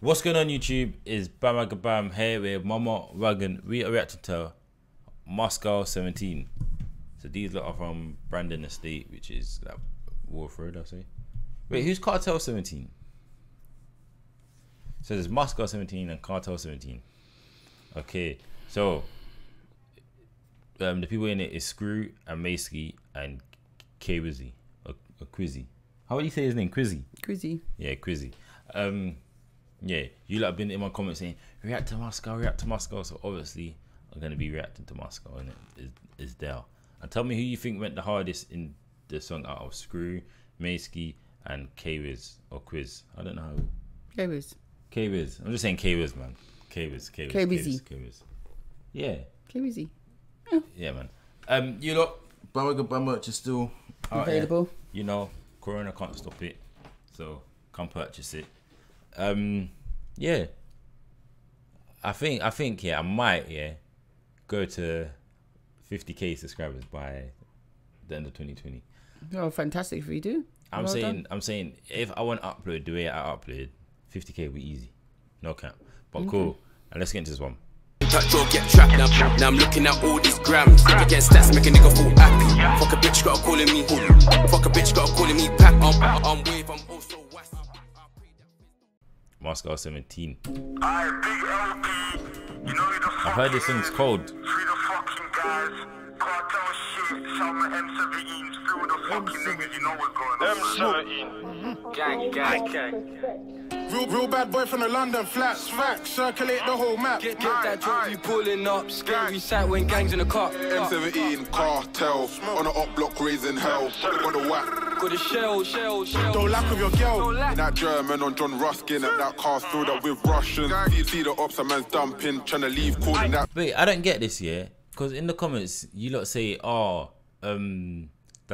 What's going on YouTube, is Bamagabam here with Mama Wagon. We are reacting to Moscow 17. So these lot are from Brandon Estate, which is like Wolf Road, I say. Wait, who's Cartel 17? So there's Moscow 17 and Cartel 17. Okay, so the people in it is Screw and Mayski and Kwizzy or Kwizzy. How would you say his name? Kwizzy. Kwizzy. Yeah, Kwizzy. Yeah, you lot have been in my comments saying react to Moscow, react to Moscow. So obviously I'm gonna be reacting to Moscow, and it is there. And tell me who you think went the hardest in the song out of Screw, Mayski, and Kwizzy or Quiz. I don't know. Kwizzy. Kwizzy. I'm just saying Kwizzy, man. Kwizzy. Kwizzy. Yeah. Kwizzy. Oh. Yeah, man. You lot, Bamagabam merch is still available. Out here. You know, Corona can't stop it, so come purchase it. Yeah, I think yeah, I might go to 50k subscribers by the end of 2020. Oh, fantastic if we do. I'm saying if I want to upload the way I upload, 50k will be easy, no cap. But cool, and let's get into this one. Get trapped now. Now I'm looking at all these grams. Again, stats make a nigga feel happy. Fuck a bitch, got calling me. Fuck a bitch, got calling me. Pack up. I'm wave. I'm also. Moscow 17. I've heard this thing's cold. M17. Gang. Real bad boy from the London flats, facts, circulate the whole map. Get that drop, you pulling up, scary sight when gangs in the car. M17, cartel, on a up block raising hell. Got the whack. Got a shell. Don't lack of your girl. In that German on John Ruskin at that car filled up with Russians. You see the ops, a man's dumping, trying to leave, calling that. Wait, I don't get this, because in the comments, you lot say, oh, the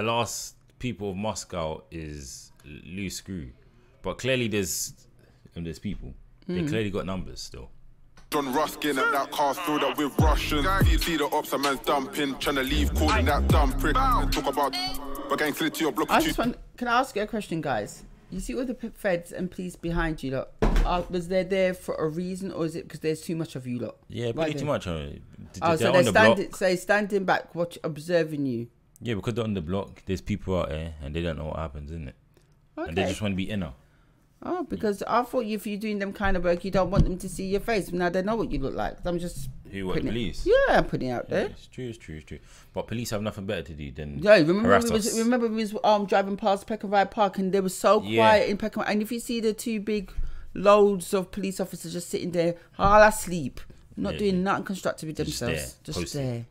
last people of Moscow is loose Screw. But clearly there's people. They clearly got numbers still. John Ruskin at that car filled up with Russians. You see the ops, a man's dumping, trying to leave, calling that dumb prick. Talk about... Can I ask you a question, guys? You see all the feds and police behind you lot. Was they there for a reason, or is it because there's too much of you lot? Yeah, pretty too much. So they're standing back, observing you. Yeah, because they're on the block. There's people out there, and they don't know what happens, isn't it? Okay. And they just want to be inner. Oh, because I thought if you're doing them kind of work, you don't want them to see your face. Now they know what you look like. I'm just. Who were police? Yeah, I'm putting it out there. Yeah, it's true. But police have nothing better to do than harass us. Remember we was driving past Peckham Rye Park, and they were so quiet in Peckham. And if you see the two big loads of police officers just sitting there, all asleep, not doing nothing constructive with themselves, just there.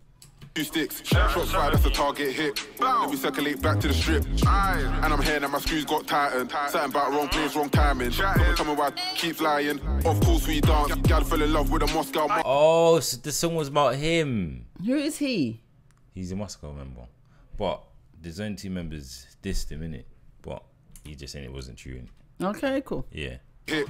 Two sticks, shots fired, that's a target hit. Then we circulate back to the strip. And I'm here now, my screws got tightened. Something about wrong place, wrong timing. Coming where I keep lying. Of course we dance. Gal fell in love with a Moscow. Oh, so the song was about him. Who is he? He's a Moscow member. But the Zone 2 members dissed him, innit? But he just saying it wasn't true, innit? Okay, cool. Yeah. Then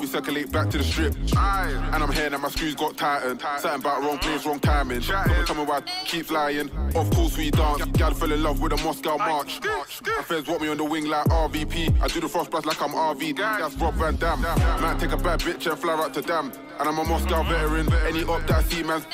we circulate back to the strip. And I'm here now, my screws got tightened. Something about wrong place, wrong timing. Coming where I keep lying. Of course we dance. Gal fell in love with a Moscow march. My feds walk me on the wing like RVP. I do the frost blast like I'm RV. That's Rob Van Damme. Might take a bad bitch and fly out to Dam. And I'm a Moscow veteran. Any up that I see, man.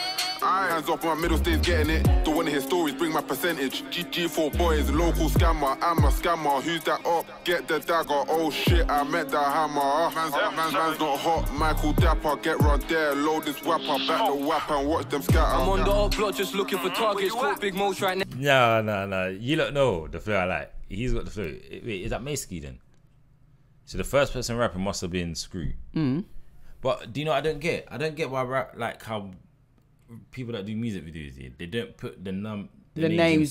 Hands off my middle stays getting it. Don't wanna hear stories, bring my percentage. GG4 boys, local scammer. I'm a scammer. Who's that up? Get the dagger. Oh shit, I met that hammer. Man's not hot. Michael Dapper, get run there. Load this wapper, back the wap and watch them scatter. I'm on the up block just looking for targets. Caught big moles right now. Nah. You lot know the flow I like. He's got the flow. Wait, is that Mayski then? So the first person rapping must have been Screw. But do you know what I don't get? I don't get why rap, like how people that do music videos, they don't put the names.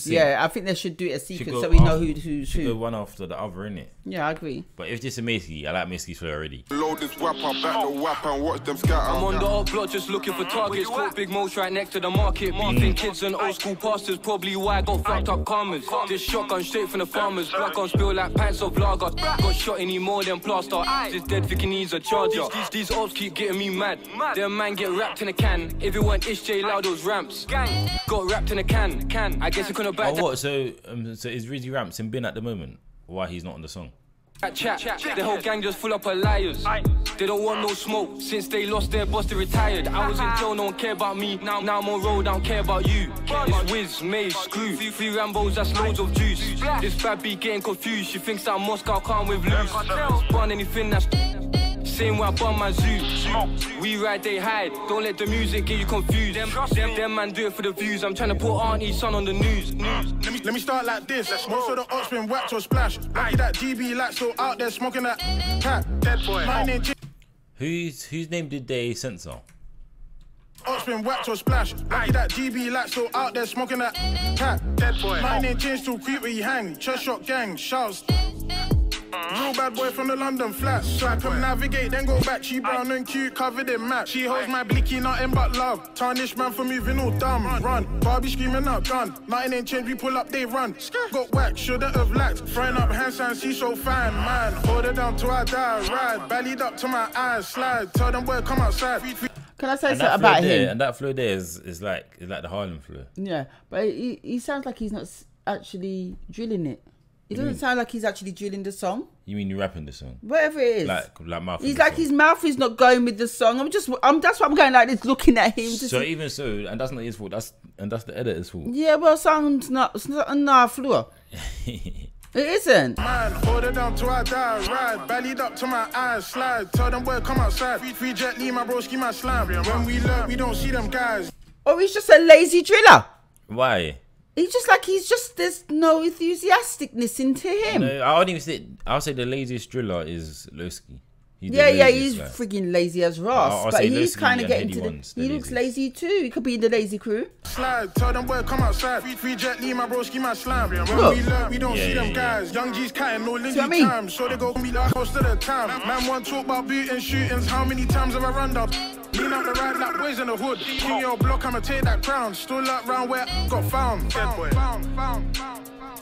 I think they should do it as secret so we know who's who. Go one after the other, innit? Yeah, I agree. But if this is Mayski, I like Mayski's flow already. Load this wapper, back the wap and watch them scatter. I'm on the old block just looking for targets. Caught big moles right next to the market. Marking kids and old school pastors, probably why I got fucked up karmas. This shotgun straight from the farmers. Black on spill like pints of lager. Got shot any more than plaster. This dead thinking he's a charger. These ops keep getting me mad. Their man get wrapped in a can. If it weren't HJ Laudo's Ramps. Got wrapped in a can. I guess you couldn't back. So is Rizzy Ramps in bin at the moment? Why he's not on the song? The whole gang just full up of liars. They don't want no smoke. Since they lost their boss, they retired. I was in jail, no one care about me. Now I'm on road, I don't care about you. It's Wiz, Maze, Screw, three Rambos, that's loads of juice. This bad B getting confused. She thinks that Moscow can't with loose. Burn anything that's same way I burn my zoo. We ride, they hide. Don't let the music get you confused. Them man do it for the views. I'm trying to put Auntie's son on the news. Let me start like this. Most of the Oxbin Wax or Splash. Lucky that GB light still out there smoking that cat. Dead boy. Whose name did they censor? Oxbin Wax or Splash. Lucky that GB light still out there smoking that cat. Dead boy. Mine ain't changed till creep where you hang. Cheshock gang shouts. Real bad boy from the London flats. So I come navigate, then go back. She brown and cute, covered in map. She holds my blicky, nothing but love. Tarnished man for moving all dumb. Run, Barbie screaming out, gun. Nothing ain't changed, we pull up, they run. Got whacked, shouldn't have lacked. Throwing up handstands, she so fine, man. Hold her down till I die, ride. Ballied up to my eyes, slide. Tell them boy, come outside. Can I say something about him? And that flow there is like the Harlem flow. Yeah, but he sounds like he's not actually drilling it. It doesn't sound like he's actually drilling the song. You mean you're rapping the song? Whatever it is. Like mouth. He's like his mouth is not going with the song. That's why I'm going like this, looking at him. So even so, and that's not his fault. That's the editor's fault. Yeah, well, it's not a floor. It isn't. Man, hold her down till I die, ride. Ballied up to my eyes, slide. Tell them boy, come outside. Free Jet Lee, my broski, my slime. When we learn, we don't see them guys. Or he's just a lazy driller. Why? He's just like there's no enthusiasticness into him. No, I wouldn't even say. I'll say the laziest driller is Loski. Yeah, he's like friggin' lazy as Ross. But he's kind of getting to the. He looks lazy too. He could be in the lazy crew. Slide, tell them boy, come outside. Free Jet Lee, my broski, my slime. Look, we don't see them guys. Young G's cutting no lindy time, so they go meet us most of the time. Man, one talk about booting shootings. How many times have I run up? Lean up the ride like boys in the hood. Give me your block, I'ma take that crown. Still up round where got found.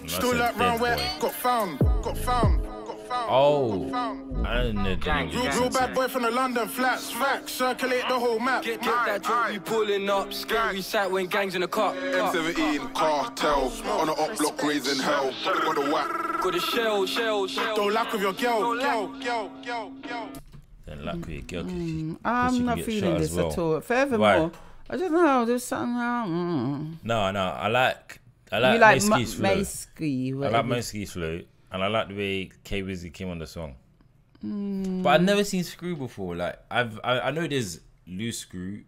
Still up round where got found. Oh, I didn't know that. Real bad boy from the London flats. Facts, circulate the whole map. Get that drop, you pulling up. Scary sight when gangs in the car. M17 cartel on the up block raising hell. Got the whack. Got the shell. Don't lack with your girl. I'm not feeling this at all. Furthermore, I don't know. There's something. No. I like Mayski's flow. I like Mayski's flow, and I like the way Kwizzy came on the song. But I've never seen Screw before. Like I know there's loose Screw.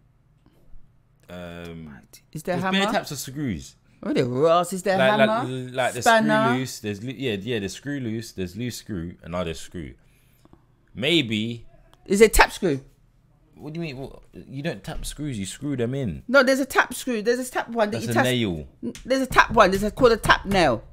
Is there hammer? There's many types of screws. Oh, the Ross, is there hammer? Like the Screw loose. There's the Screw loose. There's loose Screw, and now there's Screw. Maybe. Is it tap screw? What do you mean? Well, you don't tap screws, you screw them in. No, there's a tap screw. There's a tap one. That's a nail. There's a tap one. There's called a tap nail.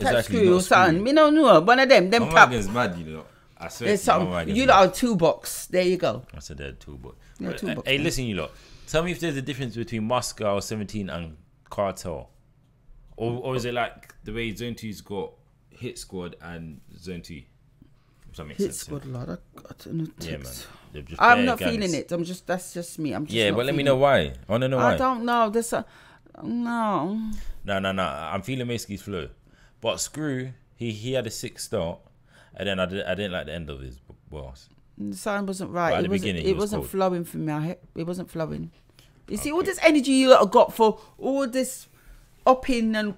Tap screw or something. Me no. One of them. Them tap. Mama's mad, you know. I swear. You lot are toolbox. There you go. I said they're toolbox. No, toolbox. Hey, listen, you lot. Tell me if there's a difference between Moscow 17 and Cartel, or is it like the way Zone 2's got Hit Squad and Zone 2? Yeah, man. I'm not feeling it. That's just me. Yeah, but let me know why. I want to know why. I don't know. No. I'm feeling Mayski's flow, but Screw, he had a sick start, and then I didn't like the end of his bars. The sound wasn't right. At the beginning, it wasn't flowing for me. It wasn't flowing. You see, all this energy you lot have got for all this upping and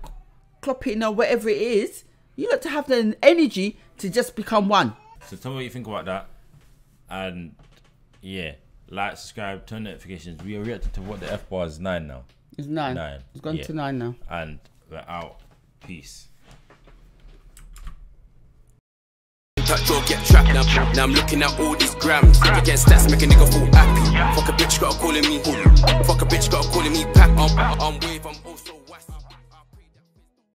clopping or whatever it is, you lot to have the energy to just become one. So tell me what you think about that, and yeah, like, subscribe, turn notifications. We are reacting to what the F bar is 9 now. It's 9. 9. It's gone to 9 now. And we're out. Peace. Or get trapped now. I'm looking at all these grams. Against stats, make a nigga feel happy. Fuck a bitch, gotta calling me. Fuck a bitch, gotta calling me. Pack. I'm